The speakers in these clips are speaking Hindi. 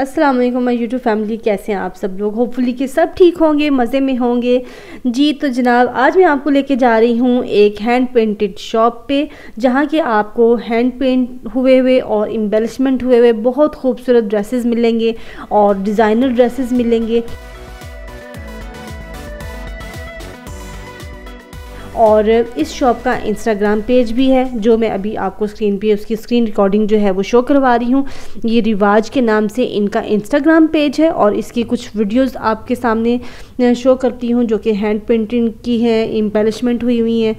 अस्सलाम वालेकुम माय यूट्यूब फैमिली, कैसे हैं आप सब लोग। होपफुली कि सब ठीक होंगे, मज़े में होंगे जी। तो जनाब आज मैं आपको लेके जा रही हूँ एक हैंड पेंटेड शॉप पे, जहाँ के आपको हैंड पेंट हुए हुए और एम्बेलिशमेंट हुए हुए बहुत खूबसूरत ड्रेसेस मिलेंगे और डिज़ाइनर ड्रेसेस मिलेंगे। और इस शॉप का इंस्टाग्राम पेज भी है, जो मैं अभी आपको स्क्रीन पे उसकी स्क्रीन रिकॉर्डिंग जो है वो शो करवा रही हूँ। ये रिवाज के नाम से इनका इंस्टाग्राम पेज है और इसकी कुछ वीडियोस आपके सामने शो करती हूँ जो कि हैंड पेंटिंग की हैं, एम्बेलिशमेंट हुई हुई हैं।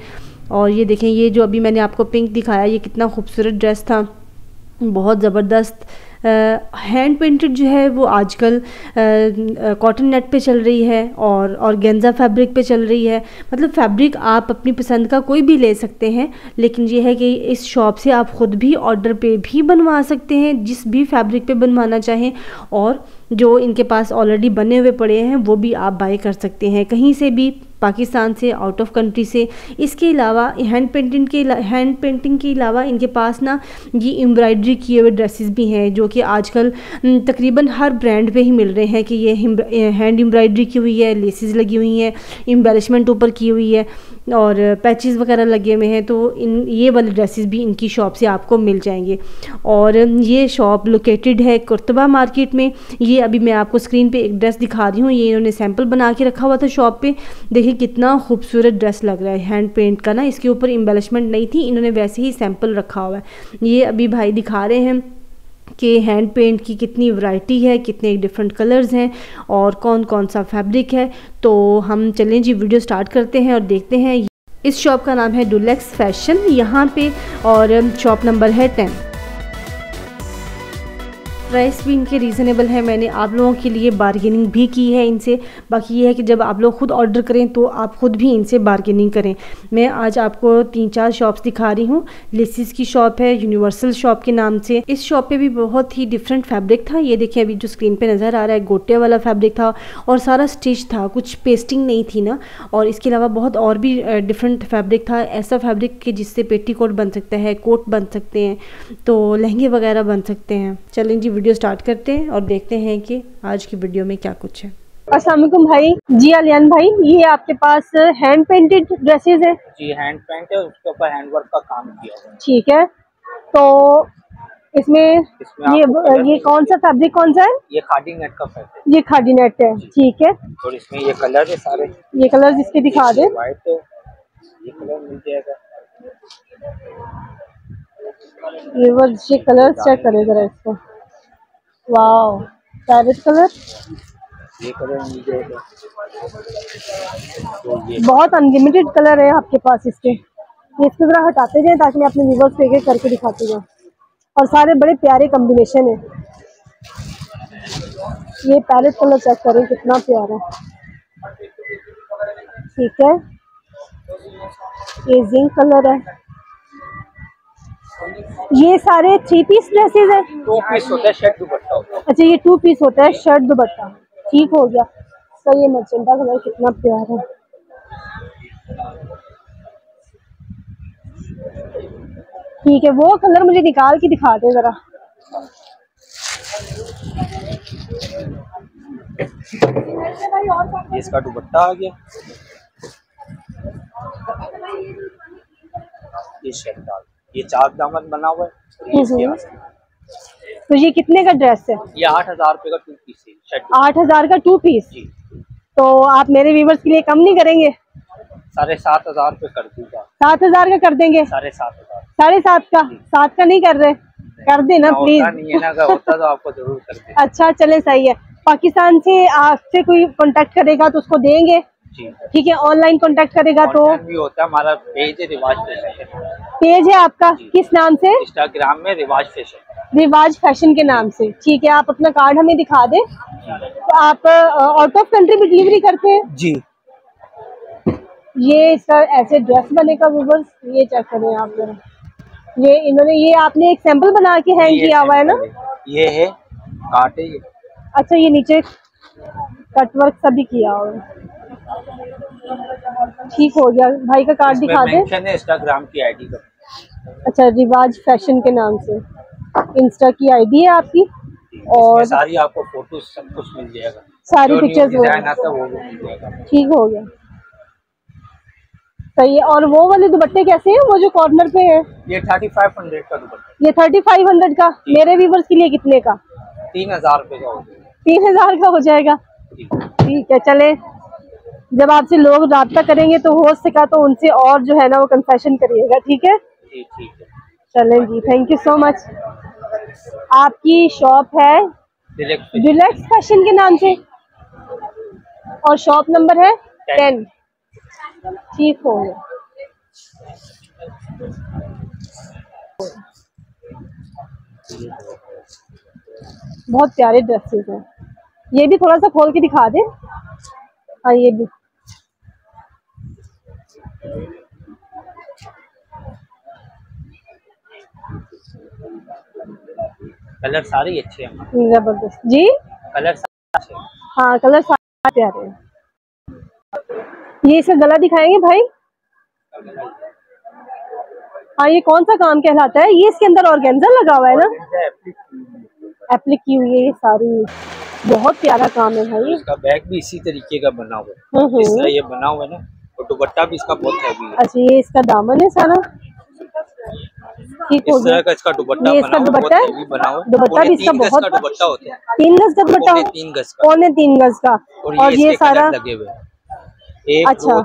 और ये देखें, ये जो अभी मैंने आपको पिंक दिखाया, ये कितना खूबसूरत ड्रेस था, बहुत ज़बरदस्त। हैंड पेंटेड जो है वो आजकल कॉटन नेट पे चल रही है और ऑर्गेन्जा फैब्रिक पे चल रही है। मतलब फैब्रिक आप अपनी पसंद का कोई भी ले सकते हैं, लेकिन ये है कि इस शॉप से आप ख़ुद भी ऑर्डर पे भी बनवा सकते हैं, जिस भी फैब्रिक पे बनवाना चाहें। और जो इनके पास ऑलरेडी बने हुए पड़े हैं वो भी आप बाय कर सकते हैं, कहीं से भी, पाकिस्तान से, आउट ऑफ कंट्री से। इसके अलावा हैंड पेंटिंग के अलावा इनके पास ना ये एम्ब्रॉयडरी किए हुए ड्रेसेस भी हैं, जो कि आजकल तकरीबन हर ब्रांड पे ही मिल रहे हैं कि ये हैंड एम्ब्रॉयडरी की हुई है, लेसेस लगी हुई हैं, एम्बेलिशमेंट ऊपर की हुई है और पैचेस वगैरह लगे हुए हैं। तो ये वाले ड्रेसेस भी इनकी शॉप से आपको मिल जाएंगे। और ये शॉप लोकेटेड है कुर्तबा मार्केट में। ये अभी मैं आपको स्क्रीन पे एक ड्रेस दिखा रही हूँ, ये इन्होंने सैंपल बना के रखा हुआ था शॉप पे। देखिए कितना खूबसूरत ड्रेस लग रहा है हैंड पेंट का ना, इसके ऊपर एम्बेलिशमेंट नहीं थी, इन्होंने वैसे ही सैंपल रखा हुआ है। ये अभी भाई दिखा रहे हैं कि हैंड पेंट की कितनी वैरायटी है, कितने डिफरेंट कलर्स हैं और कौन कौन सा फैब्रिक है। तो हम चलें जी, वीडियो स्टार्ट करते हैं और देखते हैं। इस शॉप का नाम है डुलक्स फैशन यहाँ पे, और शॉप नंबर है 10। प्राइस भी इनके रीज़नेबल है, मैंने आप लोगों के लिए बार्गेनिंग भी की है इनसे। बाकी ये है कि जब आप लोग ख़ुद ऑर्डर करें तो आप ख़ुद भी इनसे बार्गेनिंग करें। मैं आज आपको 3-4 शॉप्स दिखा रही हूँ। लेसिस की शॉप है, यूनिवर्सल शॉप के नाम से। इस शॉप पे भी बहुत ही डिफरेंट फैब्रिक था। ये देखिए अभी जो स्क्रीन पर नज़र आ रहा है गोटे वाला फैब्रिक था और सारा स्टिच था, कुछ पेस्टिंग नहीं थी ना। और इसके अलावा बहुत और भी डिफरेंट फैब्रिक था, ऐसा फैब्रिक कि जिससे पेटी कोट बन सकता है, कोट बन सकते हैं, तो लहंगे वगैरह बन सकते हैं। चलें जी वीडियो स्टार्ट करते हैं और देखते हैं कि आज की वीडियो में क्या कुछ है। अस्सलाम वालेकुम भाई जी, अलियान भाई, ये आपके पास हैंड पेंटेड ड्रेसेस है जी? हैंड पेंट है, उसके ऊपर हैंड वर्क का काम किया हुआ है। ठीक है, तो इसमें ये कौन सा फैब्रिक कौन सा है? ये खादी नेट का फैब्रिक, ये खादी नेट है। ठीक है, और इसमें ये कलर है सारे, ये कलर इसके दिखा दे, ये कलर मिल जाएगा। ये कलर चेक करेगा इसको, वाओ पैरेट कलर, ये कलर मिल जाएगा। बहुत अनलिमिटेड कलर है आपके पास इसके। ये इसको जरा हटाते जाएं ताकि मैं अपने व्यूअर्स को एक-एक करके दिखाती जाऊँ। और सारे बड़े प्यारे कॉम्बिनेशन है। ये पैरेट कलर चेक करें कितना प्यारा। ठीक है, ये जिंक कलर है। ये सारे 3 पीस ड्रेसेस है। 2 पीस होता है, शर्ट दुपट्टा होता है। अच्छा, ये 2 पीस होता है, शर्ट दुपट्टा। ठीक हो गया सर। ये मर्चेंटा कलर कितना प्यारा है। ठीक है, वो कलर मुझे निकाल के दिखा दे जरा। ये इसका दुपट्टा आ गया, ये शर्ट डाल, ये 4 दामन बना हुआ है। तो ये कितने का ड्रेस है? ये 8,000 रुपए का 2 पीस है। 8,000 का 2 पीस जी। तो आप मेरे व्यूवर्स के लिए कम नहीं करेंगे? 7,500 रुपए कर दूंगा। 7,000 का कर देंगे? 7,500। 7,500 का? 7 का नहीं कर रहे? कर देना प्लीज। नहीं है ना, अगर होता तो आपको जरूर कर दें। अच्छा चले, सही है। पाकिस्तान से आपसे कोई कॉन्टेक्ट करेगा तो उसको देंगे। ठीक है, ऑनलाइन कांटेक्ट करेगा तो भी होता है। हमारा पेज है रिवाज फैशन, पेज है आपका किस नाम से? इंस्टाग्राम में रिवाज फैशन, रिवाज फैशन के नाम से। ठीक है, आप अपना कार्ड हमें दिखा दें। तो आप आउट ऑफ कंट्री में डिलीवरी करते हैं जी? ये सर ऐसे ड्रेस बनेगा व्यूवर्स, ये चेक करें आप जरा। ये इन्होंने, ये आपने एक सैंपल बना के हैंग किया हुआ है ना, ये है काट है। अच्छा, ये नीचे कटवर्क सभी किया हुआ है। ठीक हो गया, भाई का कार्ड दिखा दे। इंस्टाग्राम की आईडी का, अच्छा रिवाज फैशन के नाम से इंस्टा की आईडी है आपकी। और सारी आपको फोटो सब कुछ मिल जाएगा, सारी पिक्चर्स वो मिल जाएगा। ठीक हो गया, सही है। और वो वाले दुपट्टे कैसे हैं, वो जो कॉर्नर पे है? ये 3500 का दुपट्टा। ये 3500 का मेरे व्यूअर्स के लिए कितने का? 3000 का हो जाएगा। 3000 का हो जाएगा, ठीक है। चले, जब आपसे लोग रब्ता करेंगे तो हो सका तो उनसे और जो है ना वो कंसेशन करिएगा, ठीक है? ठीक है, चलें जी। Thank you so much. आपकी शॉप है डुलक्स फैशन के नाम से और शॉप नंबर है 10। ठीक हो गया। बहुत प्यारे ड्रेसेस हैं। ये भी थोड़ा सा खोल के दिखा दे। हाँ, ये भी कलर सारे अच्छे हैं, जबरदस्त जी। कलर सारे, हाँ कलर सारे प्यारे हैं। ये इसका गला दिखाएंगे भाई। हाँ, ये कौन सा काम कहलाता है? ये इसके अंदर ऑर्गेन्जा लगा हुआ है ना, एप्लिक की हुई है। ये सारी बहुत प्यारा काम है भाई। इसका बैग भी इसी तरीके का बना हुआ है, इसका ये बना हुआ है ना, और दुपट्टा भी इसका बहुत हैवी है। अच्छा, ये इसका दामन है सारा, ठीक हो गया। इसका दुपट्टा भी इसका बहुत दुपट्टा होता है, 3 गज का दुपट्टा, 3 गज, 3.25 गज का। और ये सारा लगे हुए, अच्छा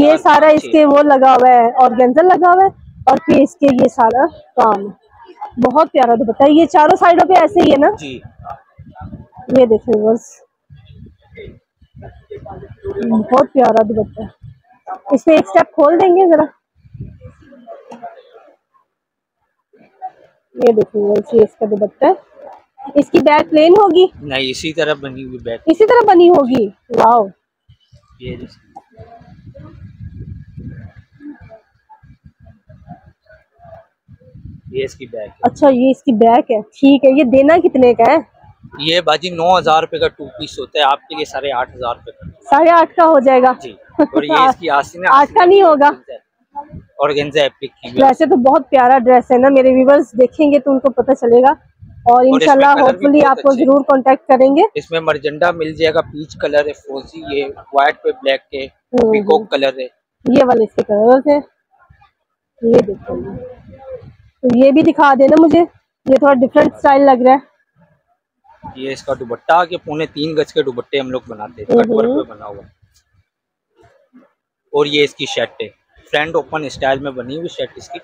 ये सारा इसके वो लगा हुआ है, ऑर्गेन्जा लगा हुआ है। और फिर इसके ये सारा काम, बहुत प्यारा दुपट्टा। ये चारों साइडों पे ऐसे ही है ना जी। ये देखिए बस, बहुत प्यारा दुपट्टा। इसमें एक स्टेप खोल देंगे जरा। ये देखिए बस, ये इसका दुपट्टा। इसकी बैक प्लेन होगी? नहीं, इसी तरह बनी हुई बैक, इसी तरह बनी होगी। वाओ, ये इसकी बैक। अच्छा, ये इसकी बैक है, ठीक है। ये देना कितने का है? ये बाजी 9000 रुपए का टू पीस होता है, आपके लिए 8500 रुपए का, 8.5 का हो जाएगा जी। और ये इसकी आस्तीन 8 का नहीं होगा, ऑर्गेन्जा एप्लिक की। वैसे तो बहुत प्यारा ड्रेस है ना, मेरे व्यूअर्स देखेंगे तो उनको पता चलेगा। और इंशाल्लाह होपफुली आपको जरूर कांटेक्ट करेंगे। इसमें मर्जेंडा मिल जाएगा, पीच कलर है, फ्रोजी, ये व्हाइट पे ब्लैक है, पीकॉक कलर है, ये वाले इसके कलर है। ये देखो, तो ये भी दिखा देना मुझे, ये थोड़ा डिफरेंट स्टाइल लग रहा है। ये इसका दुपट्टा के 3.25 गज के दुपट्टे हम लोग बनाते हैं, कटवर्क पे बना हुआ। और ये इसकी शर्ट है, फ्रंट ओपन स्टाइल में बनी हुई शर्ट इसकी।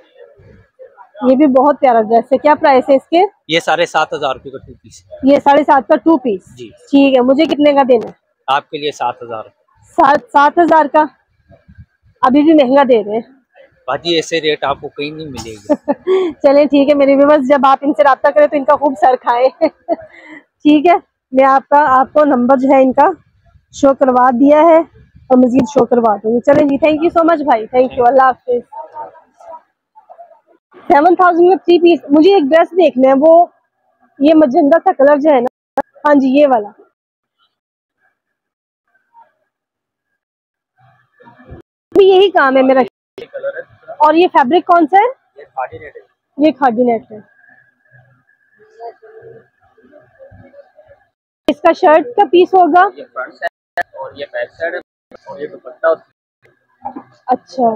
ये भी बहुत प्यारा ड्रेस है। क्या प्राइस है इसके? ये 7500 रुपए का टू पीस। ये 7500 का टू पीस जी, ठीक है। मुझे कितने का देना है? आपके लिए 7000। 7000 का अभी भी महंगा दे रहे हैं भाजी, ऐसे रेट आपको कहीं नहीं मिलेगी। चलें ठीक है मेरे व्यूअर्स, जब आप इनसे रब्ता करें तो इनका खूब सर खाएं। ठीक है, मैं आपका आपको नंबर जो है इनका शो करवा दिया है और मजीद शो करवा दूंगी। चलें जी, थैंक यू सो मच भाई, थैंक यू, अल्लाह हाफिज। 7000 में 3 पीस। मुझे एक ड्रेस देखना है, वो ये मजेंदा सा कलर जो है ना, हाँ जी ये वाला। यही काम है मेरा। और ये फैब्रिक कौन सा है? ये खादी नेट है। ये खादी नेट है। इसका शर्ट का पीस होगा। ये फ्रंट साइड है और ये बैक साइड है और ये दुपट्टा। अच्छा,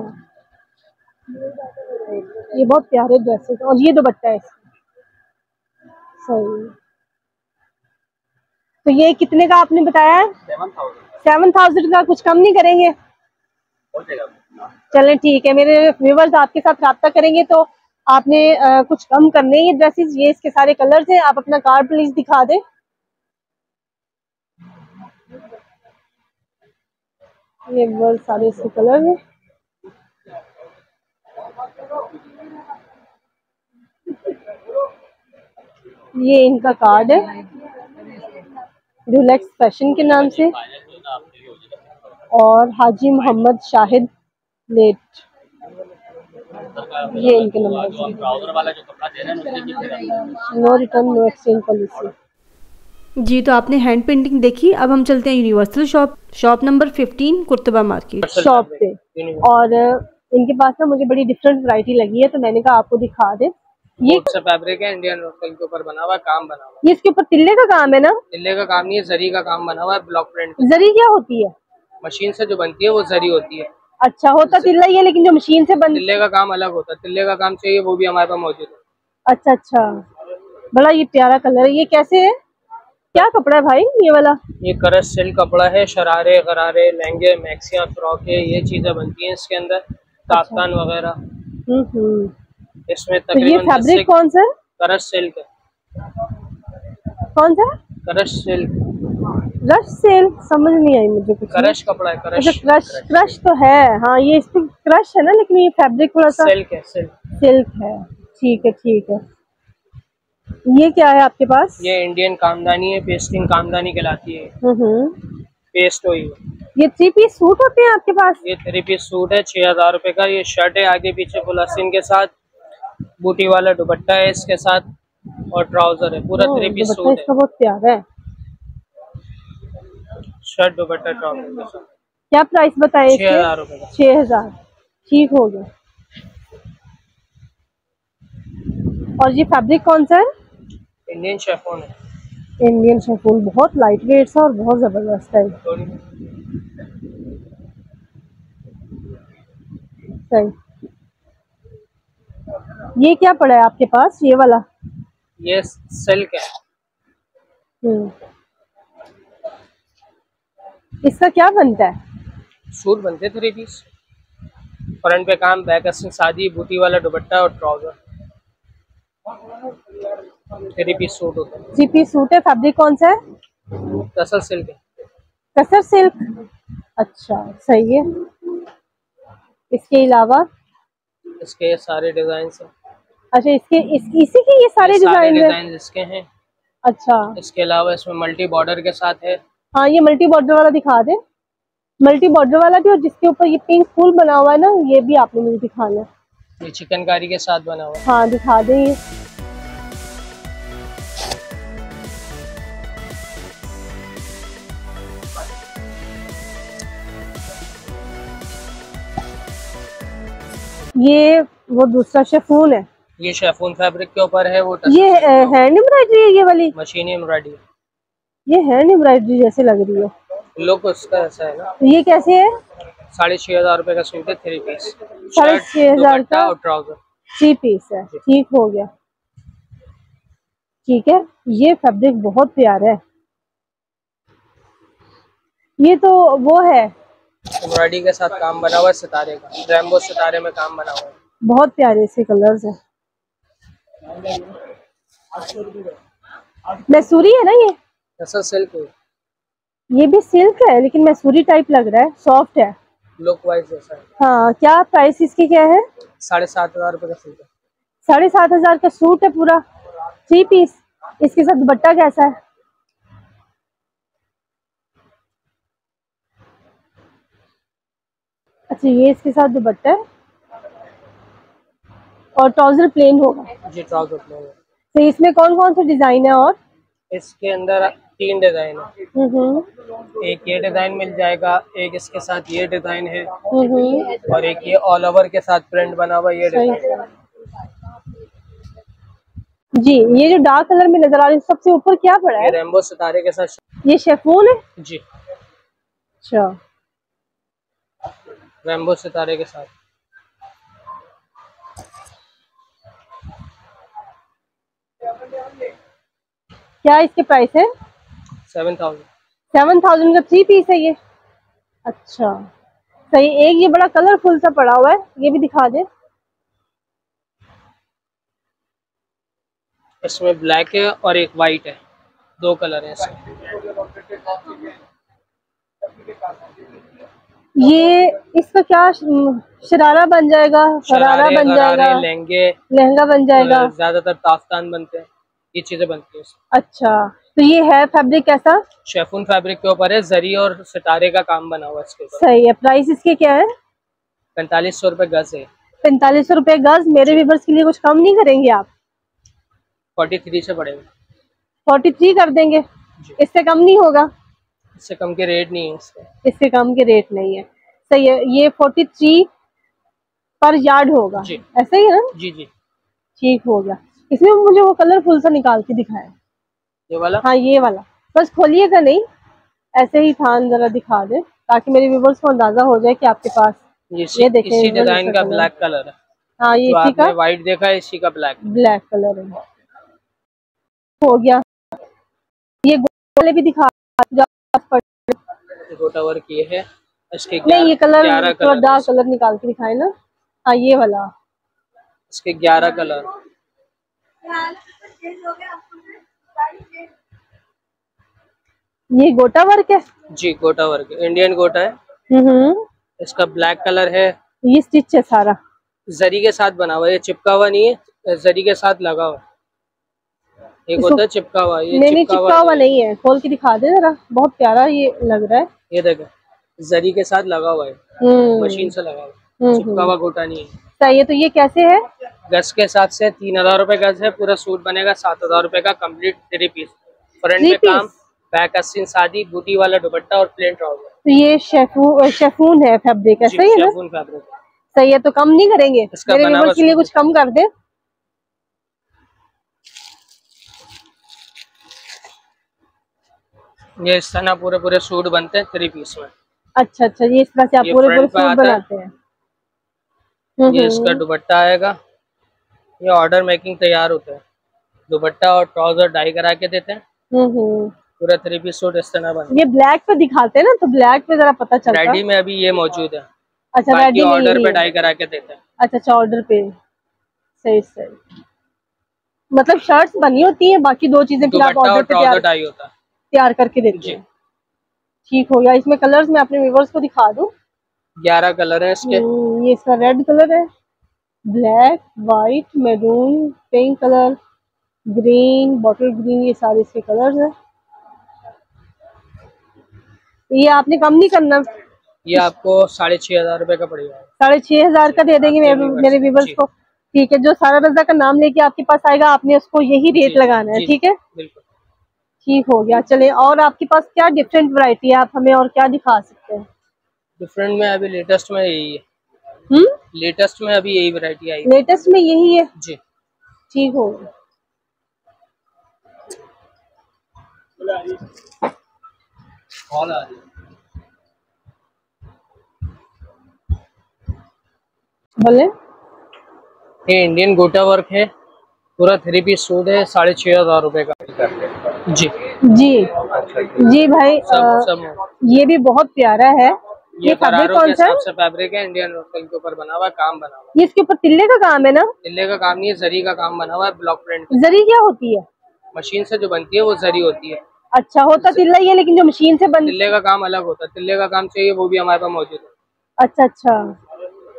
ये बहुत प्यारे ड्रेसेस। और ये दुपट्टा है इसका, सही। तो ये कितने का आपने बताया है? 7000 का। कुछ कम नहीं करेंगे? चलें ठीक है। मेरे व्यूअर्स आपके साथ रब्ता करेंगे तो आपने कुछ कम करने। ये ड्रेसेस, ये इसके सारे कलर्स हैं। आप अपना कार्ड प्लीज दिखा दें। ये बहुत सारे इसके कलर हैं। ये इनका कार्ड है डुलक्स फैशन के नाम से और हाजी मोहम्मद शाहिद लेट। ये इनके number, no return no exchange policy जी। तो आपने हैंड पेंटिंग देखी, अब हम चलते हैं universal shop number 15 Qurtaba market shop पे। और इनके पास ना मुझे बड़ी डिफरेंट वैरायटी लगी है, तो मैंने कहा आपको दिखा दे। ये फैब्रिक है इंडियन लोकल के ऊपर बना हुआ काम बना हुआ है। इसके ऊपर तिल्ले का काम है ना? तिल्ले का काम नहीं है, जरी का काम बना हुआ है, ब्लॉक प्रिंट। जरी क्या होती है? मशीन से जो बनती है वो जरी होती है। अच्छा, होता तिल्ला ही है लेकिन जो मशीन से बनती है। तिल्ले का काम अलग होता है, तिल्ले का काम चाहिए वो भी हमारे पास मौजूद है। अच्छा अच्छा, बड़ा ये प्यारा कलर है, ये कैसे है, क्या कपड़ा है भाई ये वाला? ये करस सिल्क कपड़ा है, शरारे गरारे लहंगे मैक्सियां फ्रॉके ये चीजें बनती हैं इसके अंदर, ताफ्तान वगैरह। इसमें तकरीबन तो फैब्रिक कौन सा है? करस सिल्क। कौन सा? करस सिल्क। रश सिल्क समझ नहीं आई मुझे कुछ। करश कपड़ा है, करश। अच्छा, क्रश, क्रश तो है हाँ, ये इसमें क्रश है ना, लेकिन ये फैब्रिक थोड़ा सा सिल्क है, सिल्क है। ठीक है ठीक है। ये क्या है आपके पास? ये इंडियन कामदानी है, पेस्टिंग कामदानी कहलाती है। पेस्ट हुई है। ये थ्री पीस सूट होते हैं आपके पास? ये थ्री पीस सूट है 6,000 रुपए का। ये शर्ट है आगे पीछे फुलासिन के साथ, बूटी वाला दुपट्टा है इसके साथ और ट्राउजर है, पूरा थ्री पीस सूट है। बहुत प्यारा है, शर्ट दुपट्टा ट्राउजर के साथ। क्या प्राइस बताए? 6,000 रुपए का। 6,000 ठीक हो गया। और ये फैब्रिक कौन सा है? इंडियन शेफोन है। इंडियन शेफोन बहुत लाइट वेट है और बहुत जबरदस्त है। सही। ये क्या पड़ा है आपके पास ये वाला? ये सिल्क है। इसका क्या बनता है? सूट बनते हैं थ्री पीस, फ्रंट पे काम, बैक अस्तिन सादी, बूटी वाला दुपट्टा और ट्राउजर, थ्री पीस सूट होता है। थ्री पीस सूट है, फैब्रिक कौन सा है? तसर सिल्क है। तसर सिल्क, अच्छा सही है। इसके अलावा इसके सारे डिजाइन हैं। अच्छा, इसके इसी के ये सारे डिजाइन इसके हैं। अच्छा, इसके अलावा इसमें मल्टी बॉर्डर के साथ है। हाँ, ये मल्टी बॉर्डर वाला दिखा दे, मल्टी बॉर्डर वाला भी, और जिसके ऊपर ये पिंक फूल बना हुआ है ना, ये भी आपने मुझे दिखाना है। ये चिकनकारी के साथ बना हुआ। हाँ दिखा दे। ये वो दूसरा शेफून है। ये शेफून फैब्रिक के ऊपर है वो। ये हैंड एम्ब्रॉयडरी है, ये वाली मशीनी एम्ब्रॉयडरी। ये हैंड एम्ब्रॉयडरी जैसे लग रही है, लुक उसका ऐसा है ना। ये कैसे है? 6,500 रुपए का सूट है, थ्री पीस, 6,500 का और ट्राउजर, थ्री पीस है। ठीक हो गया। ठीक है, ये फैब्रिक बहुत प्यारा है। ये तो वो है एम्ब्रॉयडरी के साथ काम बना हुआ है, सितारे का, रेनबो सितारे में काम बना हुआ है। बहुत प्यारे से कलर्स है। मैसूरी है ना ये? ऐसा सिल्क है। ये भी सिल्क है लेकिन मैसूरी टाइप लग रहा है, सॉफ्ट है, लुक वाइज जैसा है। हाँ, क्या प्राइस इसकी क्या है? 7,500 रुपए का सूट है। 7,500 का सूट है पूरा, थ्री पीस। इसके साथ दुपट्टा कैसा है? अच्छा, ये इसके साथ दुपट्टा है और ट्राउजर प्लेन होगा। जी, ट्राउजर प्लेन है। तो इसमें कौन कौन से डिजाइन है? और इसके अंदर 3 डिजाइन है। एक ये डिजाइन मिल जाएगा, एक इसके साथ ये डिजाइन है और एक ये ऑल ओवर के साथ प्रिंट बना हुआ ये डिजाइन। जी, ये जो डार्क कलर में नजर आ रही है सबसे ऊपर क्या पड़ा है? रेनबो सितारे के साथ। ये शेफून है जी। अच्छा, रेनबो सितारे के साथ। क्या इसके प्राइस है? 7,000 का थ्री पीस है ये। अच्छा सही। एक ये बड़ा कलरफुल सा पड़ा हुआ है, ये भी दिखा दे। इसमें ब्लैक है और एक वाइट है, 2 कलर है इसमें। ये इसका क्या शरारा बन जाएगा, शरारा बन जाएगा, लहंगा बन जाएगा। ज्यादातर ताफ्तान बनते हैं, ये चीजें बनती है। अच्छा, तो ये है फैब्रिक कैसा? शेफून फैब्रिक के ऊपर है, जरी और सितारे का काम बना हुआ है इसके ऊपर। सही है। प्राइस इसके क्या है? 4,500 रुपए गज है। 4,500 रुपए गज। मेरे व्यूअर्स के लिए कुछ कम नहीं करेंगे आप? 43 से पड़ेगा। 43 कर देंगे, इससे कम नहीं होगा? इससे कम के रेट नहीं है इसके, इससे कम के रेट नहीं है। सही है। ये 43 पर यार्ड होगा, ऐसा ही है ना? जी जी, ठीक हो गया। इसमें मुझे वो कलरफुल सा निकाल के दिखाया, ये वाला। हाँ ये वाला, बस खोलिएगा नहीं, ऐसे ही थान जरा दिखा दे ताकि मेरे व्यूअर्स को अंदाजा हो जाए कि आपके पास ये देखें इसी डिजाइन का ब्लैक कलर है। हाँ ये इसी का व्हाइट देखा है, इसी का ब्लैक कलर है। हो गया, ये गोले भी दिखा गोटा वर्क ये है, इसके नहीं ये कलर थोड़ा डार्क कलर निकाल के दिखाए ना। हाँ ये वाला, इसके 11 कलर। ये गोटा वर्क है जी, गोटा वर्क है, इंडियन गोटा है। इसका ब्लैक कलर है। ये स्टिच है सारा जरी के साथ बना हुआ, ये चिपका हुआ नहीं है, जरी के साथ लगा हुआ। एक होता है चिपका हुआ, ये नहीं चिपका हुआ नहीं है। खोल के दिखा दे जरा, बहुत प्यारा ये लग रहा है। ये देखो जरी के साथ लगा हुआ है, मशीन से लगा हुआ, चिपका हुआ गोटा नहीं है। चाहिए तो ये कैसे है? गज के साथ से 3000 रुपए गज है। पूरा सूट बनेगा 7000 रुपए का, कम्प्लीट 3 पीस। फ्रंट में काम, बैक अस्सिन सादी, बूटी वाला दुपट्टा और प्लेन ट्राउजर। तो ये शेफून है फैब्रिक, ऐसा ही है ना? Chiffon fabric. सही है, तो कम नहीं करेंगे मेरे व्यूअर्स के लिए? कुछ कम कर दे। ये इस तरह पूरे सूट बनते हैं 3 पीस में। अच्छा अच्छा, ये इस तरह से आप पूरे सूट बनाते हैं। ये इसका दुपट्टा आएगा, ये ऑर्डर मेकिंग तैयार होता है। दुपट्टा और ट्राउजर डाई करा के देते हैं। पूरा 3 पीस सूट इस तरह बनता है। ये ब्लैक पे दिखाते हैं ना, तो ब्लैक पे जरा पता चलता है। रेडी में अभी ये मौजूद है। अच्छा, रेडी ऑर्डर पे डाई करा के देते हैं। अच्छा अच्छा, ऑर्डर पे। सही सही, मतलब शर्ट्स बनी होती है, बाकी 2 चीजें तैयार करके देते हैं। ठीक हो गया। इसमें कलर्स मैं अपने व्यूअर्स को दिखा दूं। 11 कलर है इसके। ये इसका रेड कलर है, black, white, maroon, pink colour, green, bottle green, ये सारे इसके कलर्स हैं। ये आपने कम नहीं करना। ये आपको 6500 रुपए का पड़ेगा। 6500 का दे देंगे मेरे व्यूअर्स को, ठीक है? जो सारा रजा का नाम लेके आपके पास आएगा, आपने उसको यही रेट लगाना है, ठीक है? बिल्कुल ठीक हो गया। चले, और आपके पास क्या डिफरेंट वैरायटी है? आप हमें और क्या दिखा सकते हैं डिफरेंट में? अभी लेटेस्ट में यही है। लेटेस्ट में अभी यही वैरायटी आई है। लेटेस्ट में यही है जी, ठीक हो गया। बोले ये इंडियन गोटा वर्क है, पूरा 3 पीस सूट है, 6500 रुपए का। जी जी जी भाई, ये भी बहुत प्यारा है। ये फैब्रिक कौन सा है? फैब्रिक है इंडियन लोकल के ऊपर बना हुआ, काम बना हुआ। ये इसके ऊपर तिल्ले का काम है ना? तिल्ले का काम नहीं है, जरी का काम बना हुआ है, ब्लॉक प्रिंट। जरी क्या होती है? मशीन से जो बनती है वो जरी होती है। अच्छा, होता तिल्ला ही है, लेकिन जो मशीन से बनती है तिल्ले का काम अलग होता है। तिल्ले का काम चाहिए वो भी हमारे पास मौजूद है। अच्छा अच्छा,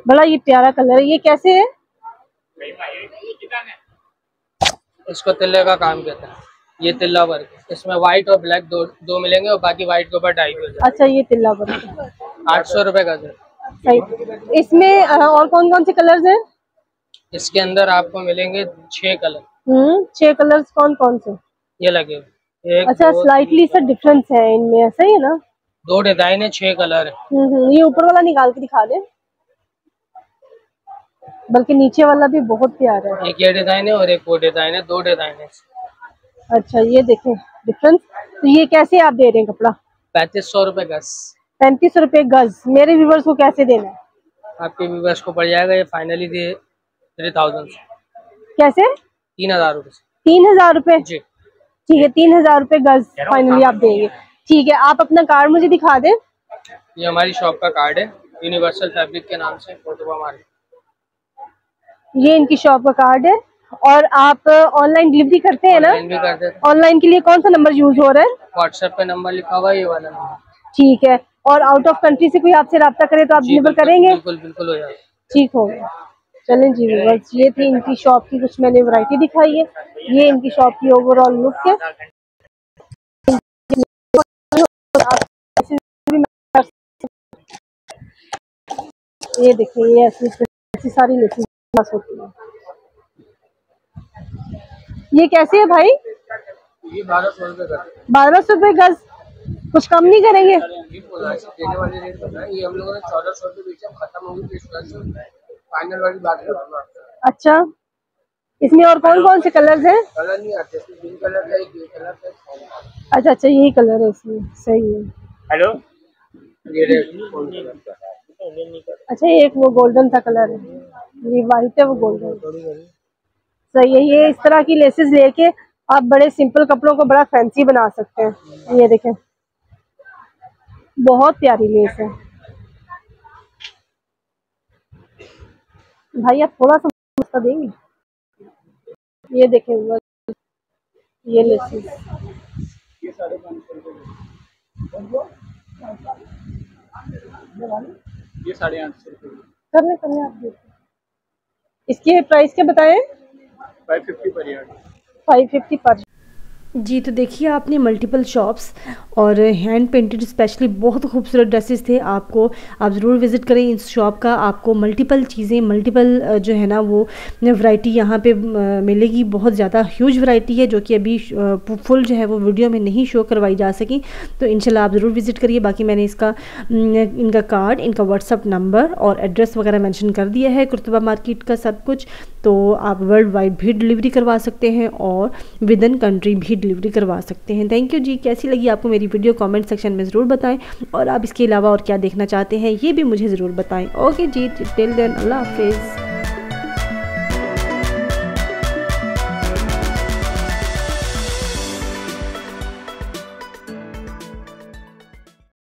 बड़ा ये प्यारा कलर है, ये कैसे है? इसको तिल्ले का काम कहते हैं। ये तिल्ला वर्क, इसमें व्हाइट और ब्लैक दो मिलेंगे और बाकी व्हाइट के ऊपर डाई। अच्छा, ये तिल्ला वर्क 800 रुपए का सर। इसमें और कौन कौन से कलर्स हैं? इसके अंदर आपको मिलेंगे 6 कलर। 6 कलर्स कौन कौन से? ये लगे एक, अच्छा स्लाइटली सर डिफरेंस है इनमें, ऐसा ही है ना? 2 डिजाइन है, 6 कलर है। ये ऊपर वाला निकाल के दिखा दे, बल्कि नीचे वाला भी बहुत प्यारा है। एक ये डिजाइन है और एक वो डिजाइन है, 2 डिजाइन है। अच्छा, ये देखें डिफरेंस। तो ये कैसे आप दे रहे हैं कपड़ा? 3500 रुपए गज। 3500 रुपए गज मेरे व्यूअर्स को कैसे देना है? आपके व्यूअर्स को पड़ जाएगा ये फाइनली 3000। कैसे? 3000 रुपए। 3000 रुपए जी, ठीक है। 3000 रुपए गज फाइनली आप देंगे, ठीक है? आप अपना कार्ड मुझे दिखा दें। ये हमारी शॉप का कार्ड है, यूनिवर्सल फैब्रिक के नाम से, कोर्टबा मार्केट। ये इनकी शॉप का कार्ड है। और आप ऑनलाइन डिलीवरी करते हैं ना? भी करते हैं। ऑनलाइन के लिए कौन सा नंबर यूज हो रहा है? व्हाट्सएप पे नंबर लिखा हुआ है, ये वाला नंबर। ठीक है, और आउट ऑफ कंट्री से कोई आपसे राब्ता करे तो आप डिलीवर करेंगे? बिल्कुल बिल्कुल हो जाएगा। ठीक हो गया। चलें जी व्यूअर्स, ये थी इनकी शॉप की कुछ मैंने वैरायटी दिखाई है। ये इनकी शॉप की ओवरऑल लुक है। ये देखिए, ये ऐसी सारी लिखी होती है। ये कैसे है भाई? ये 1200 रुपए गज। 1200 रुपए गज, कुछ कम नहीं करेंगे? देने वाले रेट बताया, ये हम लोगों ने 1400 रुपए बेचा, खत्म होगी 1500। फाइनल वाली बात है। अच्छा, इसमें और कौन कौन से कलर्स हैं? कलर नहीं आते, ग्रीन कलर है, ग्रे कलर है। अच्छा अच्छा, यही कलर है इसमें, सही है। हेलो, अच्छा एक वो गोल्डन सा कलर है, ये वाइट है, वो गोल्डन, सही है। ये इस तरह की लेसेस लेके आप बड़े सिंपल कपड़ों को बड़ा फैंसी बना सकते हैं। ये देखें, बहुत प्यारी लेस है। भाई आप थोड़ा सा मुस्का देंगे? ये देखें, ये लेसेस ये 850 रुपए। करने करने आप देखिए, इसके प्राइस क्या बताएं? 550 पर यार्ड, 550 पर जी। तो देखिए आपने मल्टीपल शॉप्स और हैंड पेंटेड स्पेशली बहुत खूबसूरत ड्रेसेस थे आपको, आप ज़रूर विज़िट करें इस शॉप का। आपको मल्टीपल चीज़ें, मल्टीपल जो है ना वो वैरायटी यहाँ पे मिलेगी, बहुत ज़्यादा ह्यूज वैरायटी है जो कि अभी फुल जो है वो वीडियो में नहीं शो करवाई जा सकी। तो इंशाल्लाह आप ज़रूर विज़िट करिए। बाकी मैंने इसका इनका कार्ड, इनका व्हाट्सअप नंबर और एड्रेस वगैरह मैंशन कर दिया है कुर्तबा मार्केट का सब कुछ। तो आप वर्ल्ड वाइड भी डिलीवरी करवा सकते हैं और विद इन कंट्री भी डिलीवरी करवा सकते हैं। थैंक यू जी। कैसी लगी आपको मेरी वीडियो कमेंट सेक्शन में ज़रूर बताएं, और आप इसके अलावा और क्या देखना चाहते हैं ये भी मुझे ज़रूर बताएं। ओके जी, टिल देन अल्लाह हाफिज़।